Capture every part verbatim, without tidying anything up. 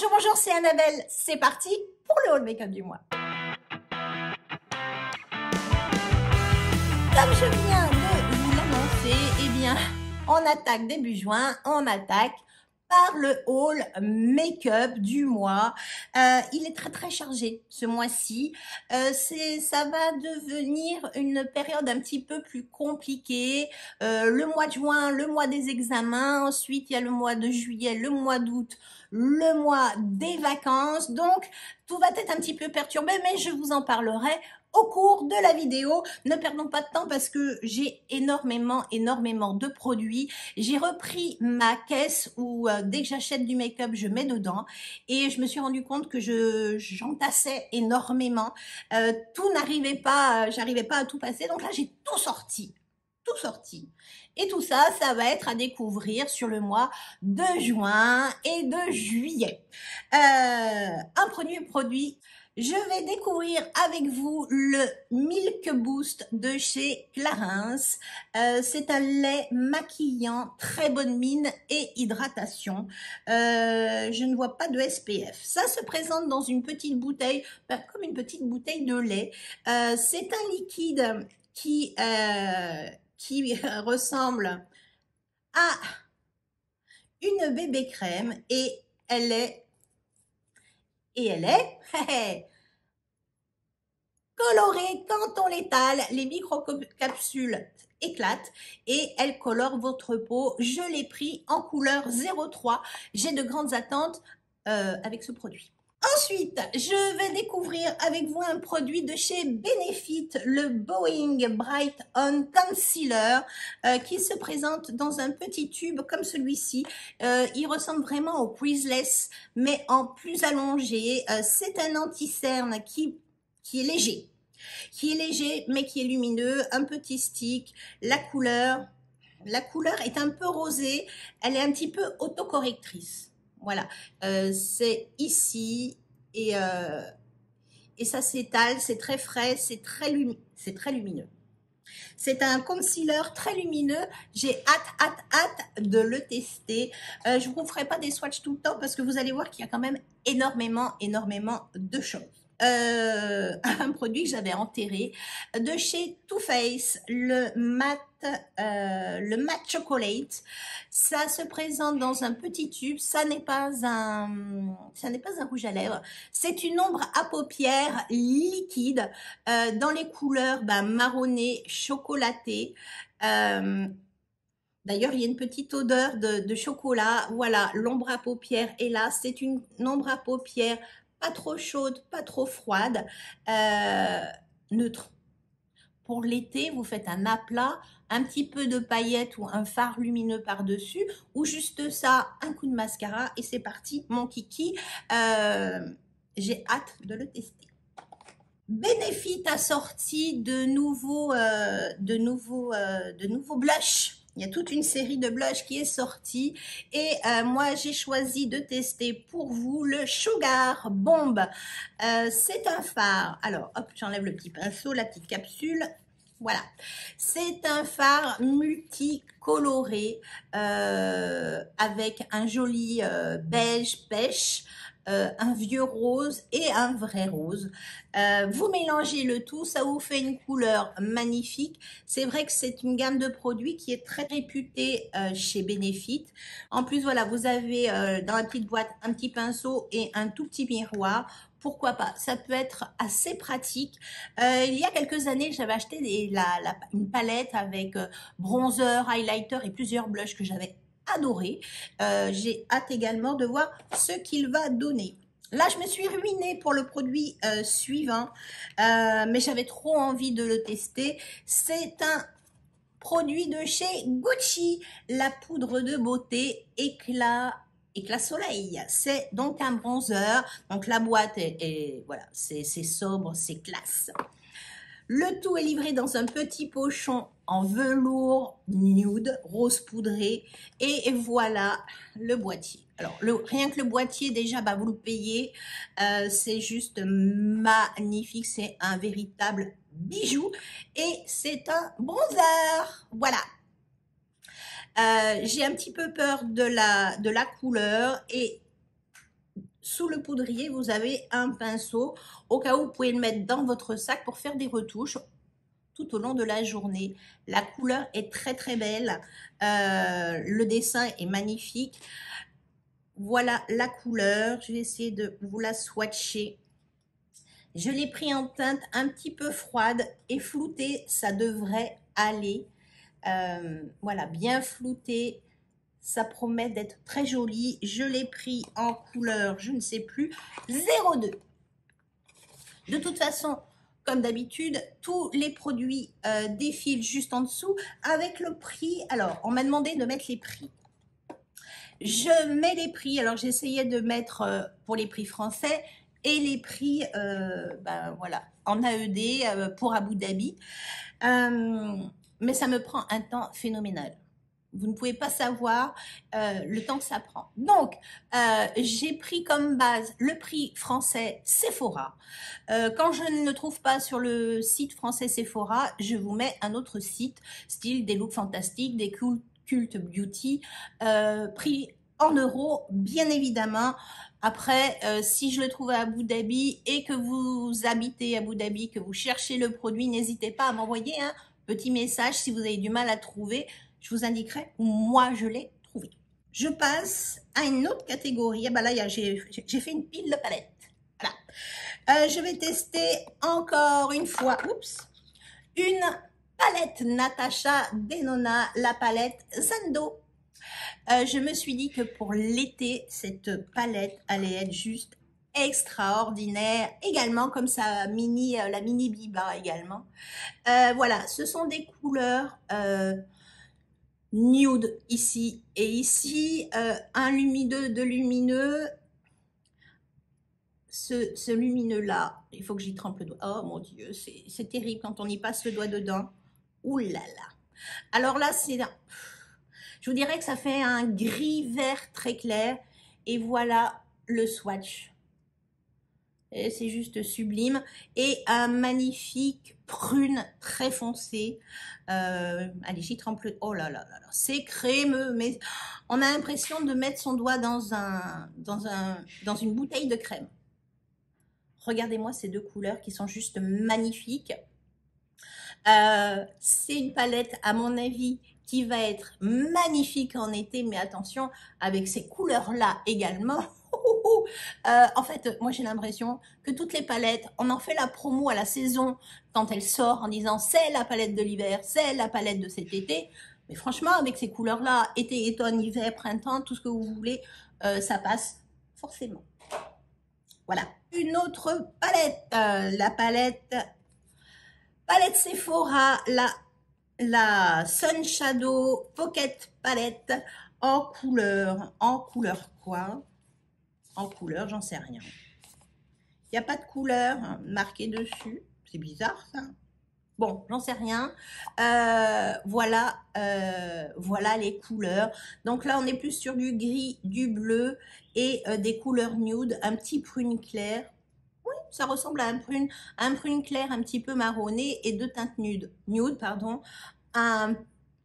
Bonjour, bonjour, c'est Annabelle. C'est parti pour le haul make-up du mois. Comme je viens de vous l'annoncer, eh bien, on attaque début juin, on attaque par le haul make-up du mois. Euh, il est très très chargé ce mois-ci. Euh, ça va devenir une période un petit peu plus compliquée. Euh, le mois de juin, le mois des examens. Ensuite, il y a le mois de juillet, le mois d'août, le mois des vacances. Donc, tout va être un petit peu perturbé, mais je vous en parlerai au cours de la vidéo. Ne perdons pas de temps parce que j'ai énormément, énormément de produits. J'ai repris ma caisse où euh, dès que j'achète du make-up, je mets dedans. Et je me suis rendu compte que je j'entassais énormément. Euh, tout n'arrivait pas, euh, j'arrivais pas à tout passer. Donc là, j'ai tout sorti, tout sorti. Et tout ça, ça va être à découvrir sur le mois de juin et de juillet. Euh, un premier produit... Je vais découvrir avec vous le Milk Boost de chez Clarins. Euh, c'est un lait maquillant, très bonne mine et hydratation. Euh, je ne vois pas de S P F. Ça se présente dans une petite bouteille, ben, comme une petite bouteille de lait. Euh, c'est un liquide qui, euh, qui ressemble à une bébé crème et elle est... Et elle est hey, colorée quand on l'étale, les micro-capsules éclatent et elle colore votre peau. Je l'ai pris en couleur zéro trois. J'ai de grandes attentes euh, avec ce produit. Ensuite, je vais découvrir avec vous un produit de chez Benefit, le Boi-ing Bright On Concealer, euh, qui se présente dans un petit tube comme celui-ci. Euh, il ressemble vraiment au Creaseless, mais en plus allongé. Euh, c'est un anti-cerne qui, qui est léger, qui est léger, mais qui est lumineux. Un petit stick, la couleur, la couleur est un peu rosée. Elle est un petit peu autocorrectrice. Voilà, euh, c'est ici et, euh, et ça s'étale, c'est très frais, c'est très, lumi très lumineux. C'est un concealer très lumineux, j'ai hâte, hâte, hâte de le tester. Euh, je ne vous ferai pas des swatchs tout le temps parce que vous allez voir qu'il y a quand même énormément, énormément de choses. Euh, un produit que j'avais enterré de chez Too Faced, le Matte euh, le Matte Chocolate. Ça se présente dans un petit tube, ça n'est pas un ça n'est pas un rouge à lèvres, c'est une ombre à paupières liquide euh, dans les couleurs bah, marronnées, chocolatées. euh, D'ailleurs, il y a une petite odeur de, de chocolat. Voilà, l'ombre à paupières est là. C'est une ombre à paupières pas trop chaude, pas trop froide, euh, neutre. Pour l'été, vous faites un aplat, un petit peu de paillettes ou un fard lumineux par-dessus, ou juste ça, un coup de mascara et c'est parti, mon kiki. Euh, j'ai hâte de le tester. Benefit a sorti de nouveaux, euh, de nouveaux, euh, de nouveaux blushs. Il y a toute une série de blushs qui est sortie et euh, moi j'ai choisi de tester pour vous le Sugar Bomb. Euh, c'est un fard. Alors hop, j'enlève le petit pinceau, la petite capsule. Voilà, c'est un fard multicoloré euh, avec un joli euh, beige pêche, euh, un vieux rose et un vrai rose. Euh, vous mélangez le tout, ça vous fait une couleur magnifique. C'est vrai que c'est une gamme de produits qui est très réputée euh, chez Benefit. En plus, voilà, vous avez euh, dans la petite boîte un petit pinceau et un tout petit miroir. Pourquoi pas? Ça peut être assez pratique. Euh, il y a quelques années, j'avais acheté des, la, la, une palette avec bronzer, highlighter et plusieurs blushs que j'avais adoré. Euh, j'ai hâte également de voir ce qu'il va donner. Là, je me suis ruinée pour le produit euh, suivant, euh, mais j'avais trop envie de le tester. C'est un produit de chez Gucci, la poudre de beauté éclat. Éclat soleil, c'est donc un bronzer, donc la boîte est, est voilà, c'est sobre, c'est classe. Le tout est livré dans un petit pochon en velours nude, rose poudré, et voilà le boîtier. Alors le, rien que le boîtier déjà, bah, vous le payez, euh, c'est juste magnifique, c'est un véritable bijou et c'est un bronzer, voilà. Euh, j'ai un petit peu peur de la, de la couleur et sous le poudrier, vous avez un pinceau. Au cas où, vous pouvez le mettre dans votre sac pour faire des retouches tout au long de la journée. La couleur est très très belle. Euh, le dessin est magnifique. Voilà la couleur. Je vais essayer de vous la swatcher. Je l'ai pris en teinte un petit peu froide et floutée. Ça devrait aller. Euh, voilà, bien floutée. Ça promet d'être très joli. Je l'ai pris en couleur, je ne sais plus, zéro deux. De toute façon, comme d'habitude, tous les produits euh, défilent juste en dessous avec le prix. Alors, on m'a demandé de mettre les prix. Je mets les prix. Alors, j'essayais de mettre euh, pour les prix français et les prix euh, ben, voilà, en A E D euh, pour Abu Dhabi. Euh, mais ça me prend un temps phénoménal. Vous ne pouvez pas savoir euh, le temps que ça prend. Donc, euh, j'ai pris comme base le prix français Sephora. Euh, quand je ne le trouve pas sur le site français Sephora, je vous mets un autre site, style des looks fantastiques, des cult beauty, euh, prix en euros, bien évidemment. Après, euh, si je le trouve à Abu Dhabi et que vous habitez à Abu Dhabi, que vous cherchez le produit, n'hésitez pas à m'envoyer un petit message si vous avez du mal à trouver. Je vous indiquerai où moi je l'ai trouvé. Je passe à une autre catégorie. Ah ben là, j'ai fait une pile de palettes. Voilà. Euh, je vais tester encore une fois. Oups, une palette Natasha Denona, la palette Zando. Euh, je me suis dit que pour l'été, cette palette allait être juste extraordinaire également, comme sa mini, la mini Biba également. Euh, voilà, ce sont des couleurs. Euh, Nude ici et ici, euh, un lumineux, deux lumineux. Ce, ce lumineux-là, il faut que j'y trempe le doigt. Oh mon Dieu, c'est terrible quand on y passe le doigt dedans. Ouh là là. Alors là, c'est, je vous dirais que ça fait un gris-vert très clair. Et voilà le swatch. C'est juste sublime. Et un magnifique prune très foncée. Euh, allez, j'y trempe le... Oh là là là là, c'est crémeux. Mais on a l'impression de mettre son doigt dans, un, dans, un, dans une bouteille de crème. Regardez-moi ces deux couleurs qui sont juste magnifiques. Euh, c'est une palette, à mon avis, qui va être magnifique en été. Mais attention, avec ces couleurs-là également... Euh, en fait, moi j'ai l'impression que toutes les palettes, on en fait la promo à la saison quand elle sort en disant c'est la palette de l'hiver, c'est la palette de cet été. Mais franchement, avec ces couleurs-là, été, automne, hiver, printemps, tout ce que vous voulez, euh, ça passe forcément. Voilà. Une autre palette, euh, la palette, palette Sephora, la, la Sun Shadow Pocket Palette en couleur, en couleur quoi ? En couleur, j'en sais rien. Il n'y a pas de couleur hein, marquée dessus. C'est bizarre, ça. Bon, j'en sais rien. Euh, voilà, euh, voilà les couleurs. Donc là, on est plus sur du gris, du bleu et euh, des couleurs nude. Un petit prune clair. Oui, ça ressemble à un prune, un prune clair un petit peu marronné et deux teintes nude. Nude, pardon. Un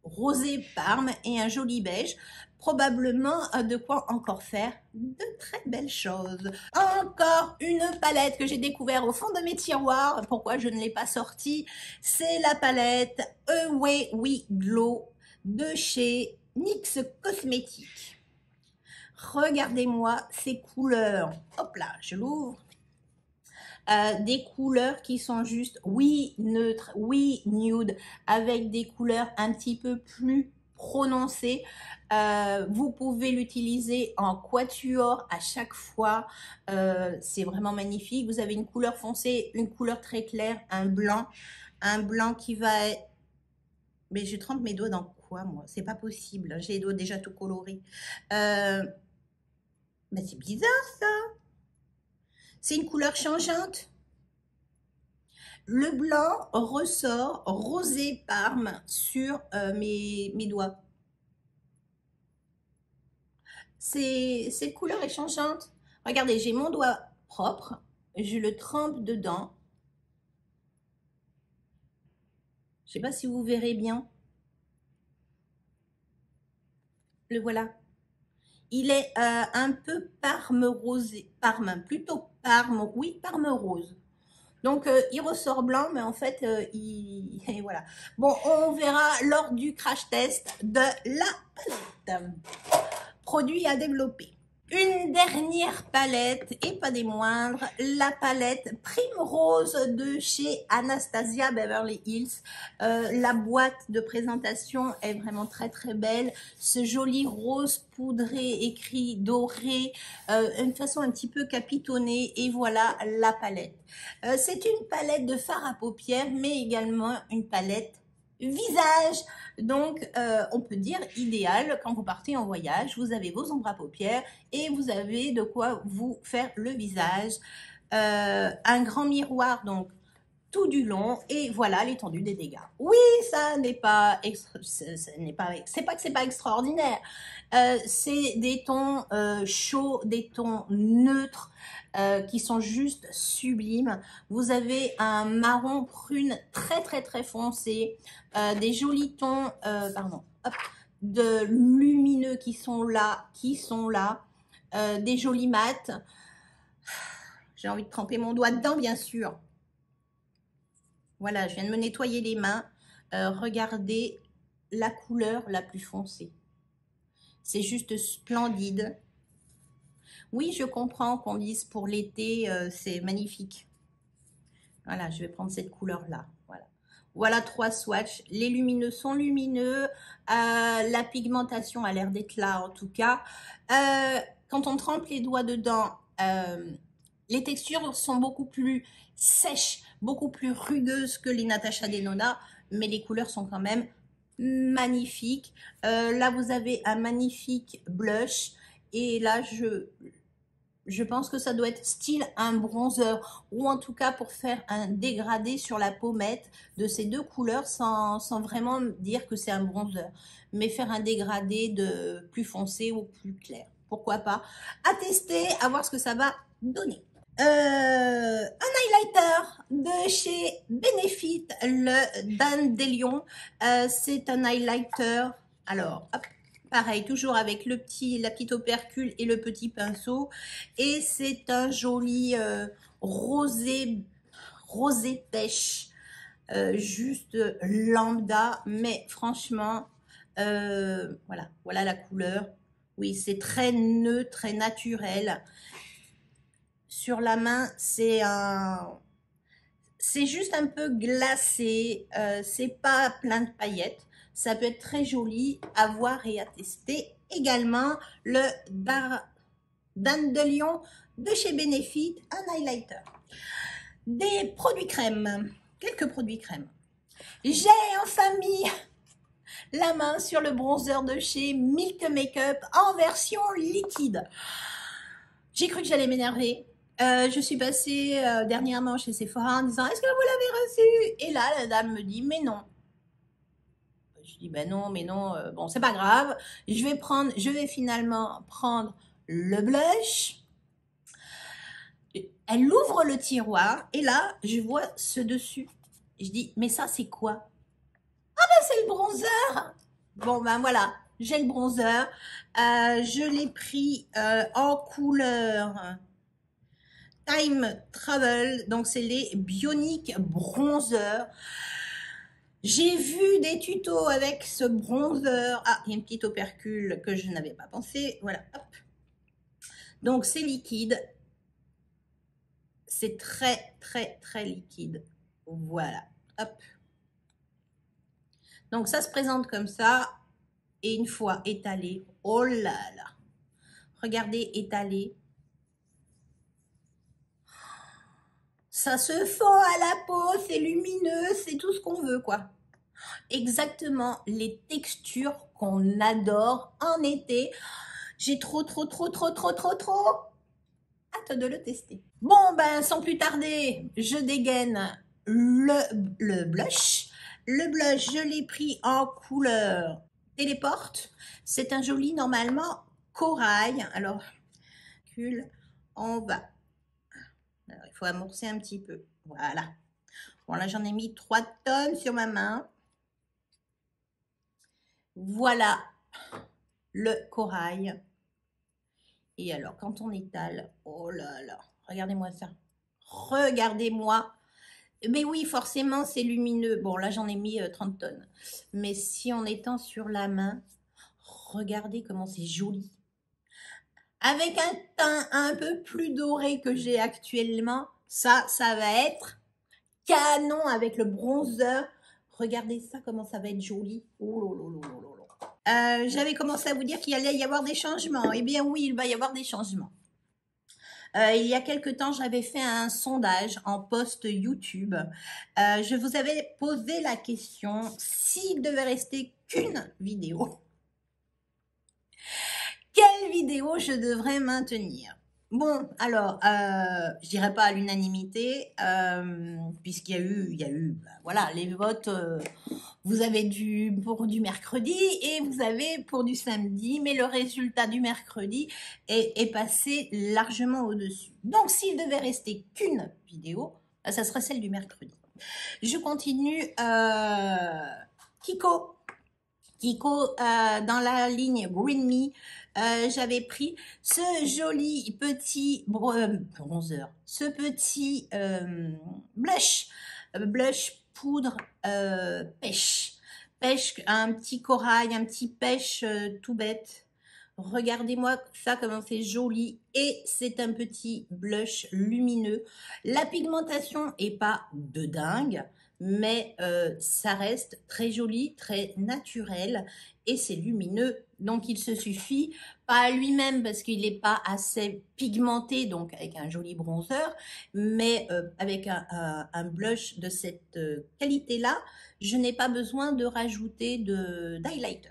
rosé parme et un joli beige. Probablement de quoi encore faire de très belles choses. Encore une palette que j'ai découverte au fond de mes tiroirs. Pourquoi je ne l'ai pas sortie? C'est la palette Away We Glow de chez N Y X Cosmétiques. Regardez-moi ces couleurs. Hop là, je l'ouvre. Euh, des couleurs qui sont juste, oui, neutres, oui, nude, avec des couleurs un petit peu plus prononcé. Euh, vous pouvez l'utiliser en quatuor à chaque fois. Euh, c'est vraiment magnifique. Vous avez une couleur foncée, une couleur très claire, un blanc. Un blanc qui va... Mais je trempe mes doigts dans quoi, moi? C'est pas possible. J'ai les doigts déjà tout colorés. Euh... Ben, c'est bizarre, ça. C'est une couleur changeante. Le blanc ressort rosé parme sur euh, mes, mes doigts. Cette couleur est changeante. Regardez, j'ai mon doigt propre. Je le trempe dedans. Je ne sais pas si vous verrez bien. Le voilà. Il est euh, un peu parme rosé, parme, plutôt parme, oui, parme rose. Donc, euh, il ressort blanc, mais en fait, euh, il... Et voilà. Bon, on verra lors du crash test de la palette. Produit à développer. Une dernière palette, et pas des moindres, la palette Primrose de chez Anastasia Beverly Hills. Euh, la boîte de présentation est vraiment très très belle. Ce joli rose poudré, écrit doré, euh, une façon un petit peu capitonnée, et voilà la palette. Euh, c'est une palette de fard à paupières, mais également une palette visage, donc euh, on peut dire idéal quand vous partez en voyage. Vous avez vos ombres à paupières et vous avez de quoi vous faire le visage, euh, un grand miroir donc tout du long, et voilà l'étendue des dégâts. Oui, ça n'est pas, ce n'est pas, c'est pas que c'est pas extraordinaire, euh, c'est des tons euh, chauds, des tons neutres, Euh, qui sont juste sublimes. Vous avez un marron prune très très très foncé, euh, des jolis tons euh, pardon, hop, de lumineux qui sont là, qui sont là, euh, des jolis mats. J'ai envie de tremper mon doigt dedans, bien sûr. Voilà, je viens de me nettoyer les mains. Euh, regardez la couleur la plus foncée. C'est juste splendide. Oui, je comprends qu'on dise pour l'été, euh, c'est magnifique. Voilà, je vais prendre cette couleur-là. Voilà. Voilà trois swatchs. Les lumineux sont lumineux. Euh, la pigmentation a l'air d'être là, en tout cas. Euh, quand on trempe les doigts dedans, euh, les textures sont beaucoup plus sèches, beaucoup plus rugueuses que les Natasha Denona, mais les couleurs sont quand même magnifiques. Euh, là, vous avez un magnifique blush. Et là, je... Je pense que ça doit être style un bronzer, ou en tout cas pour faire un dégradé sur la pommette de ces deux couleurs, sans, sans vraiment dire que c'est un bronzer, mais faire un dégradé de plus foncé ou plus clair. Pourquoi pas? À tester, à voir ce que ça va donner. Euh, un highlighter de chez Benefit, le Dandelion. Euh, c'est un highlighter. Alors, hop. Pareil, toujours avec le petit, la petite opercule et le petit pinceau. Et c'est un joli euh, rosé, rosé pêche, euh, juste lambda. Mais franchement, euh, voilà, voilà la couleur. Oui, c'est très neutre, très naturel. Sur la main, c'est un... C'est juste un peu glacé, euh, c'est pas plein de paillettes. Ça peut être très joli à voir et à tester également. Le Dandelion de chez Benefit, un highlighter. Des produits crème, quelques produits crème. J'ai en famille la main sur le bronzer de chez Milk Makeup en version liquide. J'ai cru que j'allais m'énerver. Euh, je suis passée euh, dernièrement chez Sephora en disant « Est-ce que vous l'avez reçu ?» Et là, la dame me dit « Mais non ». Je dis ben non, mais non, euh, bon, c'est pas grave. Je vais prendre, je vais finalement prendre le blush. Elle ouvre le tiroir et là, je vois ce dessus. Je dis mais ça c'est quoi? Ah ben c'est le bronzer. Bon ben voilà, j'ai le bronzer. Euh, je l'ai pris euh, en couleur Time Travel. Donc c'est les Bionic Bronzer. J'ai vu des tutos avec ce bronzer. Ah, il y a une petite opercule que je n'avais pas pensé. Voilà, hop. Donc, c'est liquide. C'est très, très, très liquide. Voilà, hop. Donc, ça se présente comme ça. Et une fois étalé, oh là là. Regardez, étalé. Ça se fond à la peau, c'est lumineux, c'est tout ce qu'on veut, quoi. Exactement les textures qu'on adore en été. J'ai trop, trop, trop, trop, trop, trop, trop hâte de le tester. Bon, ben, sans plus tarder, je dégaine le, le blush. Le blush, je l'ai pris en couleur Téléporte. C'est un joli, normalement, corail. Alors, on va... Alors, il faut amorcer un petit peu. Voilà. Bon, là, j'en ai mis trois tonnes sur ma main. Voilà le corail. Et alors, quand on étale, oh là là, regardez-moi ça. Regardez-moi. Mais oui, forcément, c'est lumineux. Bon, là, j'en ai mis trente tonnes. Mais si on étend sur la main, regardez comment c'est joli. Avec un teint un peu plus doré que j'ai actuellement, ça, ça va être canon avec le bronzer. Regardez ça, comment ça va être joli. Oh là là là là. Euh, J'avais commencé à vous dire qu'il allait y avoir des changements. Eh bien oui, il va y avoir des changements. Euh, il y a quelque temps, j'avais fait un sondage en post YouTube. Euh, je vous avais posé la question s'il devait rester qu'une vidéo, quelle vidéo je devrais maintenir? Bon, alors, euh, je dirais pas à l'unanimité, euh, puisqu'il y a eu, il y a eu, ben, voilà, les votes, euh, vous avez du, pour du mercredi et vous avez pour du samedi, mais le résultat du mercredi est, est passé largement au-dessus. Donc, s'il devait rester qu'une vidéo, ben, ça serait celle du mercredi. Je continue, euh, Kiko, Kiko, euh, dans la ligne Green Me. Euh, j'avais pris ce joli petit bronzer, ce petit euh, blush, blush poudre euh, pêche, pêche, un petit corail, un petit pêche euh, tout bête. Regardez-moi ça comment c'est joli et c'est un petit blush lumineux. La pigmentation est pas de dingue, mais euh, ça reste très joli, très naturel et c'est lumineux. Donc, il se suffit, pas à lui-même parce qu'il n'est pas assez pigmenté, donc avec un joli bronzer, mais euh, avec un, un, un blush de cette euh, qualité-là, je n'ai pas besoin de rajouter de d'highlighter.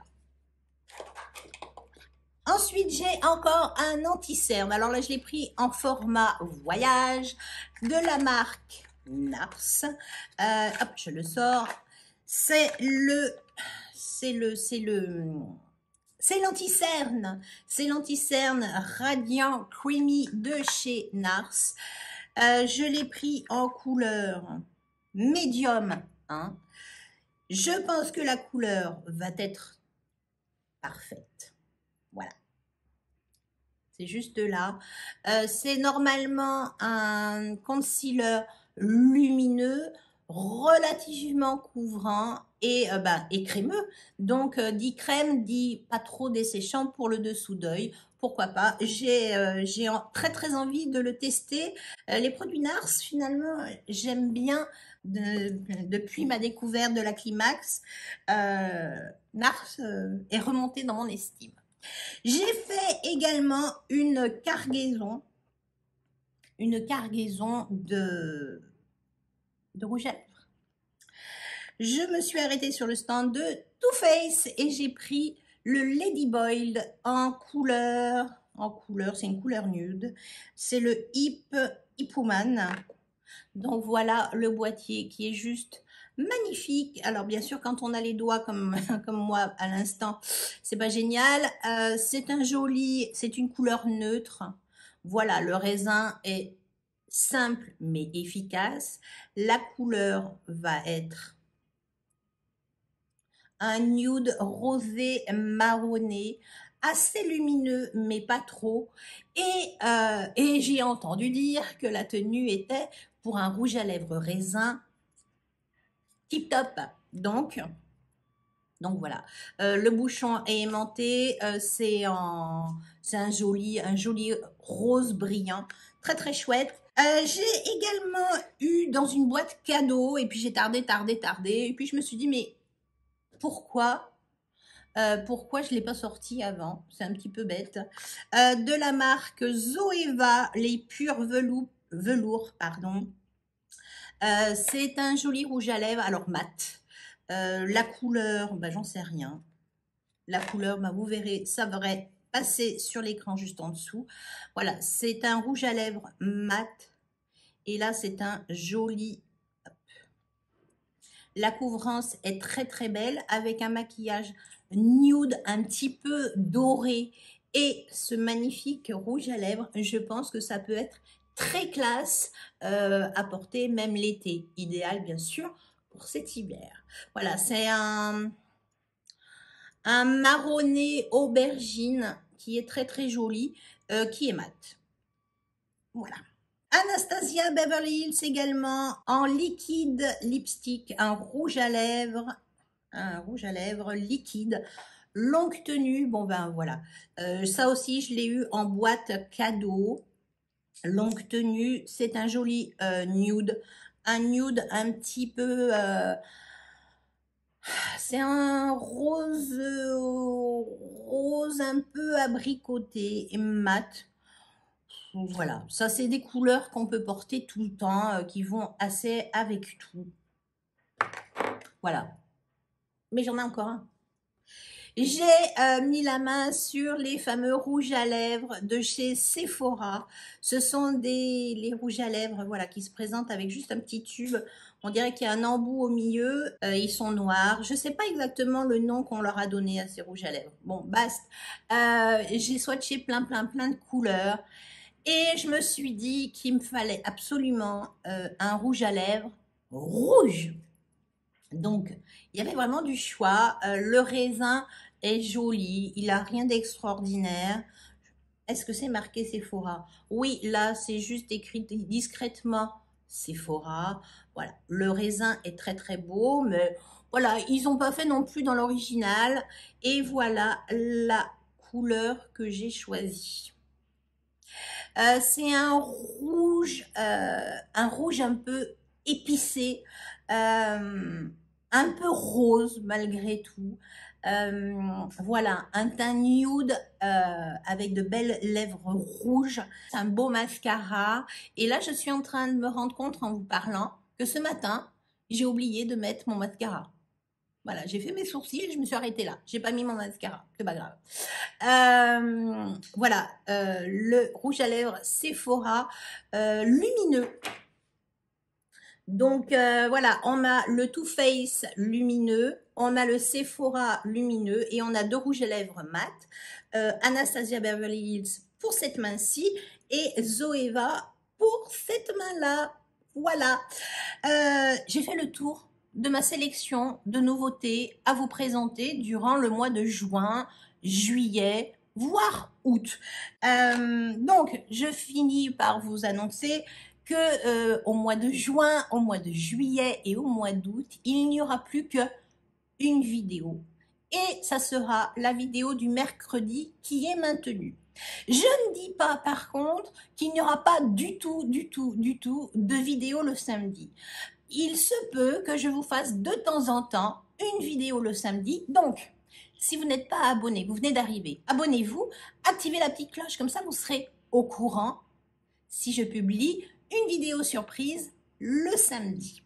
Ensuite, j'ai encore un anti-cerne. Alors là, je l'ai pris en format voyage de la marque Nars. Euh, hop, je le sors. C'est le... C'est le... C'est le... C'est l'anti-cerne, c'est l'anti-cerne Radiant Creamy de chez Nars. Euh, je l'ai pris en couleur médium. Hein. Je pense que la couleur va être parfaite. Voilà. C'est juste là. Euh, c'est normalement un concealer lumineux, relativement couvrant et, euh, bah, et crémeux. Donc, euh, dit crème, dit pas trop desséchant pour le dessous d'œil. Pourquoi pas? J'ai euh, j'ai très très envie de le tester. Euh, les produits Nars, finalement, j'aime bien de, depuis ma découverte de la Climax. Euh, Nars euh, est remonté dans mon estime. J'ai fait également une cargaison, une cargaison de... de rouge à lèvres. Je me suis arrêtée sur le stand de Too Faced et j'ai pris le Lady Bold en couleur, en couleur, c'est une couleur nude, c'est le Hip Hip-woman. Donc voilà le boîtier qui est juste magnifique. Alors bien sûr quand on a les doigts comme, comme moi à l'instant, c'est pas génial. Euh, c'est un joli, c'est une couleur neutre. Voilà, le raisin est simple mais efficace. La couleur va être un nude rosé marronné, assez lumineux mais pas trop. Et, euh, et j'ai entendu dire que la tenue était pour un rouge à lèvres raisin tip top. Donc, donc voilà, euh, le bouchon est aimanté, euh, c'est un joli, un joli rose brillant, très très chouette. Euh, j'ai également eu dans une boîte cadeau et puis j'ai tardé, tardé, tardé et puis je me suis dit mais pourquoi euh, pourquoi je ne l'ai pas sorti avant, c'est un petit peu bête, euh, de la marque Zoeva, les Pure Velours, velours pardon. Euh, c'est un joli rouge à lèvres, alors mat, euh, la couleur, bah, j'en sais rien, la couleur, bah, vous verrez, ça verrait passer sur l'écran juste en dessous. Voilà, c'est un rouge à lèvres mat. Et là, c'est un joli... Hop. La couvrance est très très belle avec un maquillage nude un petit peu doré. Et ce magnifique rouge à lèvres, je pense que ça peut être très classe euh, à porter même l'été. Idéal, bien sûr, pour cet hiver. Voilà, c'est un... un marronné aubergine qui est très très joli. euh, qui est mat. Voilà. Anastasia Beverly Hills également en liquide lipstick, un rouge à lèvres, un rouge à lèvres liquide, longue tenue. Bon ben voilà, euh, ça aussi je l'ai eu en boîte cadeau, longue tenue. C'est un joli euh, nude, un nude un petit peu, euh, c'est un rose, euh, rose un peu abricoté et mat. Voilà, ça c'est des couleurs qu'on peut porter tout le temps, euh, qui vont assez avec tout. Voilà. Mais j'en ai encore un. J'ai euh, mis la main sur les fameux rouges à lèvres de chez Sephora. Ce sont des les rouges à lèvres voilà, qui se présentent avec juste un petit tube. On dirait qu'il y a un embout au milieu. Euh, ils sont noirs. Je ne sais pas exactement le nom qu'on leur a donné à ces rouges à lèvres. Bon, basta. Euh, J'ai swatché plein, plein, plein de couleurs. Et je me suis dit qu'il me fallait absolument euh, un rouge à lèvres rouge. Donc, il y avait vraiment du choix. Euh, le raisin est joli. Il n'a rien d'extraordinaire. Est-ce que c'est marqué Sephora? Oui, là, c'est juste écrit discrètement Sephora. Voilà, le raisin est très, très beau. Mais voilà, ils n'ont pas fait non plus dans l'original. Et voilà la couleur que j'ai choisie. Euh, c'est un rouge, euh, un rouge un peu épicé, euh, un peu rose malgré tout. Euh, voilà, un teint nude euh, avec de belles lèvres rouges, un beau mascara. Et là, je suis en train de me rendre compte en vous parlant que ce matin, j'ai oublié de mettre mon mascara. Voilà, j'ai fait mes sourcils et je me suis arrêtée là. J'ai pas mis mon mascara, c'est pas grave. Euh, voilà, euh, le rouge à lèvres Sephora euh, lumineux. Donc euh, voilà, on a le Too Faced lumineux, on a le Sephora lumineux et on a deux rouges à lèvres mat. Euh, Anastasia Beverly Hills pour cette main-ci et Zoeva pour cette main-là. Voilà, euh, j'ai fait le tour de ma sélection de nouveautés à vous présenter durant le mois de juin, juillet, voire août. Euh, donc, je finis par vous annoncer que euh, au mois de juin, au mois de juillet et au mois d'août, il n'y aura plus qu'une vidéo. Et ça sera la vidéo du mercredi qui est maintenue. Je ne dis pas par contre qu'il n'y aura pas du tout, du tout, du tout de vidéo le samedi. Il se peut que je vous fasse de temps en temps une vidéo le samedi. Donc, si vous n'êtes pas abonné, vous venez d'arriver, abonnez-vous, activez la petite cloche, comme ça vous serez au courant si je publie une vidéo surprise le samedi.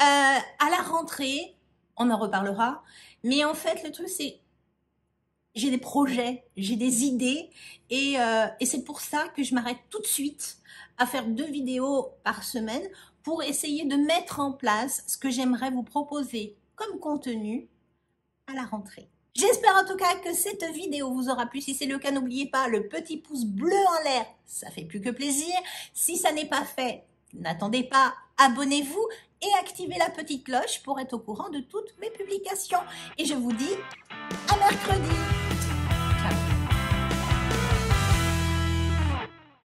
Euh, à la rentrée, on en reparlera, mais en fait, le truc c'est, j'ai des projets, j'ai des idées et, euh, et c'est pour ça que je m'arrête tout de suite à faire deux vidéos par semaine pour essayer de mettre en place ce que j'aimerais vous proposer comme contenu à la rentrée. J'espère en tout cas que cette vidéo vous aura plu. Si c'est le cas, n'oubliez pas le petit pouce bleu en l'air, ça fait plus que plaisir. Si ça n'est pas fait, n'attendez pas, abonnez-vous et activez la petite cloche pour être au courant de toutes mes publications. Et je vous dis à mercredi.